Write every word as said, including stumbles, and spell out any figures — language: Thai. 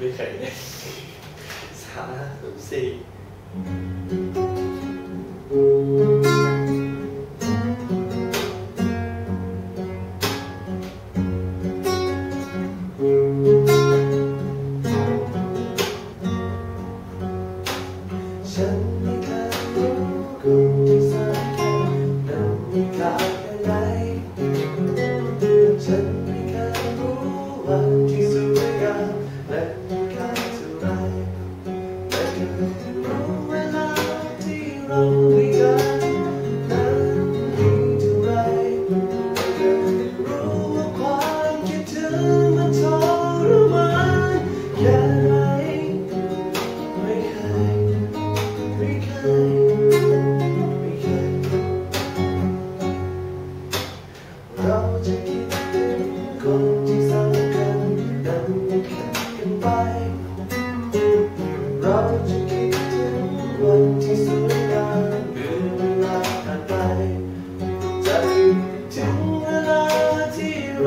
ไม่เคยเลยสามถึงสี่ฉันไม่เคยรู้กูที่สำคัญนั้นมีค่าแค่ไหนฉันไม่เคยรู้ว่าที่สวยงามและมีค่าเท่าไรแต่ก็ไม่รู้เวลาที่เรามีกันนั้นมีเท่าไรแต่ก็ไม่รู้ว่าความคิดถึงมันทรมานแค่ไหนไม่เคยเราจะคิดถึงคนที่สำคัญนั้นไม่เคยกันไปเราจะคิดถึงวันที่สุด